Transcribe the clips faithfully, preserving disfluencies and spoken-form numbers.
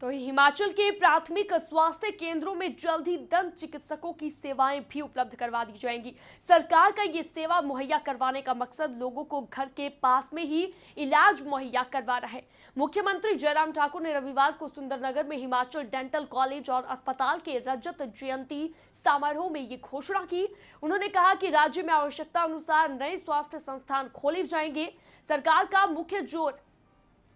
तो हिमाचल के प्राथमिक स्वास्थ्य केंद्रों में जल्द ही दंत चिकित्सकों की सेवाएं भी उपलब्ध करवा दी जाएंगी। सरकार का ये सेवा मुहैया करवाने का मकसद लोगों को घर के पास में ही इलाज मुहैया करवाना है। मुख्यमंत्री जयराम ठाकुर ने रविवार को सुंदरनगर में हिमाचल डेंटल कॉलेज और अस्पताल के रजत जयंती समारोह में ये घोषणा की। उन्होंने कहा कि राज्य में आवश्यकता अनुसार नए स्वास्थ्य संस्थान खोले जाएंगे। सरकार का मुख्य जोर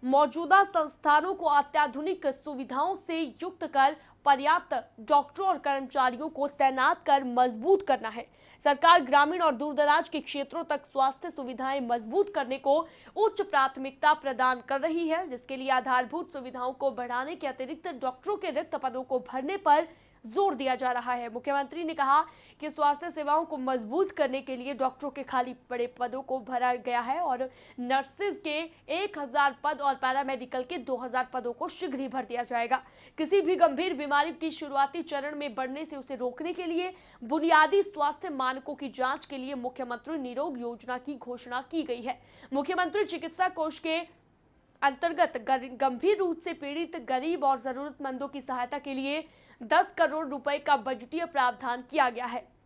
मौजूदा संस्थानों को अत्याधुनिक सुविधाओं से युक्त कर पर्याप्त डॉक्टरों और कर्मचारियों को तैनात कर मजबूत करना है। सरकार ग्रामीण और दूरदराज के क्षेत्रों तक स्वास्थ्य सुविधाएं मजबूत करने को उच्च प्राथमिकता प्रदान कर रही है, जिसके लिए आधारभूत सुविधाओं को बढ़ाने के अतिरिक्त डॉक्टरों के रिक्त पदों को भरने पर जोर दिया जा रहा है। मुख्यमंत्री ने कहा कि स्वास्थ्य सेवाओं को मजबूत करने के लिए डॉक्टरों के खाली पड़े पदों को भरा गया है और नर्सेज के एक हज़ार पद और पैरामेडिकल के दो हज़ार पदों को शीघ्र ही भर दिया जाएगा। किसी भी गंभीर बीमारी की शुरुआती चरण में बढ़ने से उसे रोकने के लिए बुनियादी स्वास्थ्य मानकों की जाँच के लिए मुख्यमंत्री निरोग योजना की घोषणा की गई है। मुख्यमंत्री चिकित्सा कोष के अंतर्गत गंभीर रूप से पीड़ित गरीब और जरूरतमंदों की सहायता के लिए दस करोड़ रुपए का बजटीय प्रावधान किया गया है।